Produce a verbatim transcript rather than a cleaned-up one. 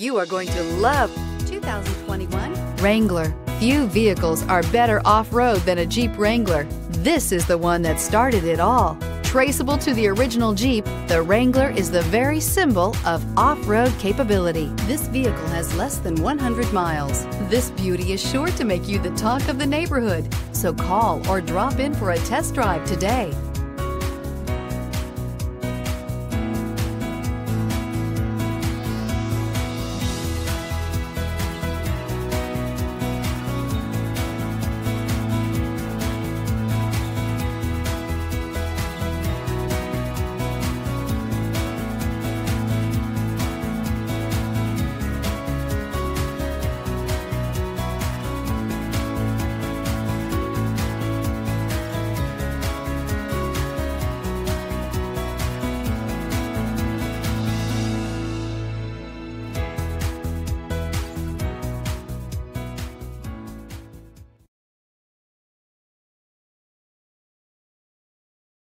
you are going to love twenty twenty-one Wrangler. Few vehicles are better off-road than a Jeep Wrangler. This is the one that started it all. Traceable to the original Jeep, the Wrangler is the very symbol of off-road capability. This vehicle has less than one hundred miles. This beauty is sure to make you the talk of the neighborhood, so call or drop in for a test drive today.